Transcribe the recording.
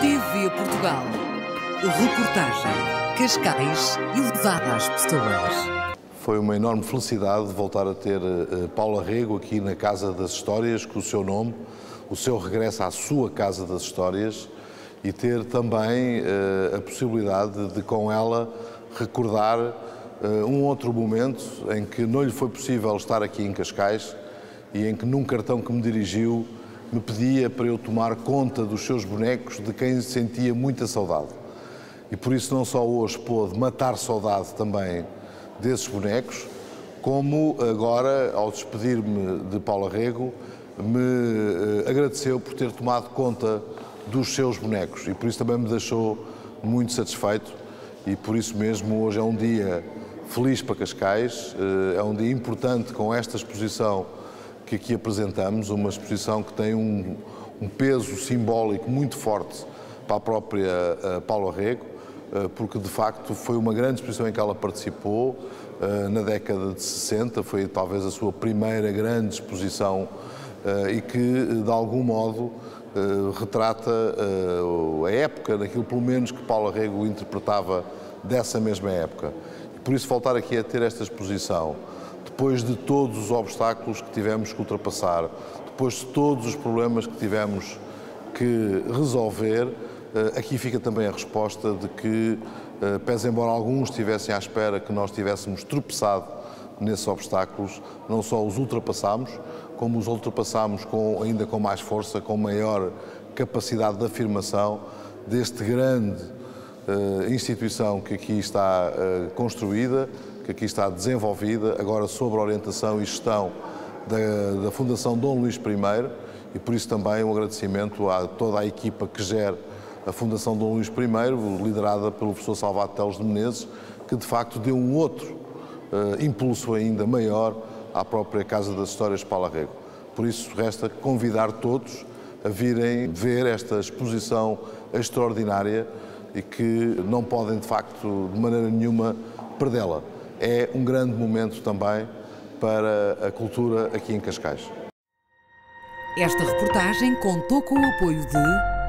TV Portugal. Reportagem, Cascais e levada às pessoas. Foi uma enorme felicidade voltar a ter Paula Rego aqui na Casa das Histórias, com o seu nome, o seu regresso à sua Casa das Histórias, e ter também a possibilidade de, com ela, recordar um outro momento em que não lhe foi possível estar aqui em Cascais e em que, num cartão que me dirigiu, me pedia para eu tomar conta dos seus bonecos, de quem sentia muita saudade. E por isso não só hoje pôde matar saudade também desses bonecos, como agora, ao despedir-me de Paula Rego, me agradeceu por ter tomado conta dos seus bonecos. E por isso também me deixou muito satisfeito, e por isso mesmo hoje é um dia feliz para Cascais, é um dia importante com esta exposição que aqui apresentamos, uma exposição que tem um peso simbólico muito forte para a própria Paula Rego, porque de facto foi uma grande exposição em que ela participou na década de 60, foi talvez a sua primeira grande exposição e que de algum modo retrata a época, naquilo pelo menos que Paula Rego interpretava dessa mesma época. E por isso voltar aqui a ter esta exposição, depois de todos os obstáculos que tivemos que ultrapassar, depois de todos os problemas que tivemos que resolver, aqui fica também a resposta de que, pese embora alguns estivessem à espera que nós tivéssemos tropeçado nesses obstáculos, não só os ultrapassámos, como os ultrapassámos ainda com mais força, com maior capacidade de afirmação deste grande instituição que aqui está construída, que aqui está desenvolvida, agora sob a orientação e gestão da Fundação Dom Luís I, e por isso também um agradecimento a toda a equipa que gera a Fundação Dom Luís I, liderada pelo professor Salvador Teles de Menezes, que de facto deu um outro impulso ainda maior à própria Casa das Histórias Paula Rego. Por isso resta convidar todos a virem ver esta exposição extraordinária e que não podem de facto de maneira nenhuma perdê-la. É um grande momento também para a cultura aqui em Cascais. Esta reportagem contou com o apoio de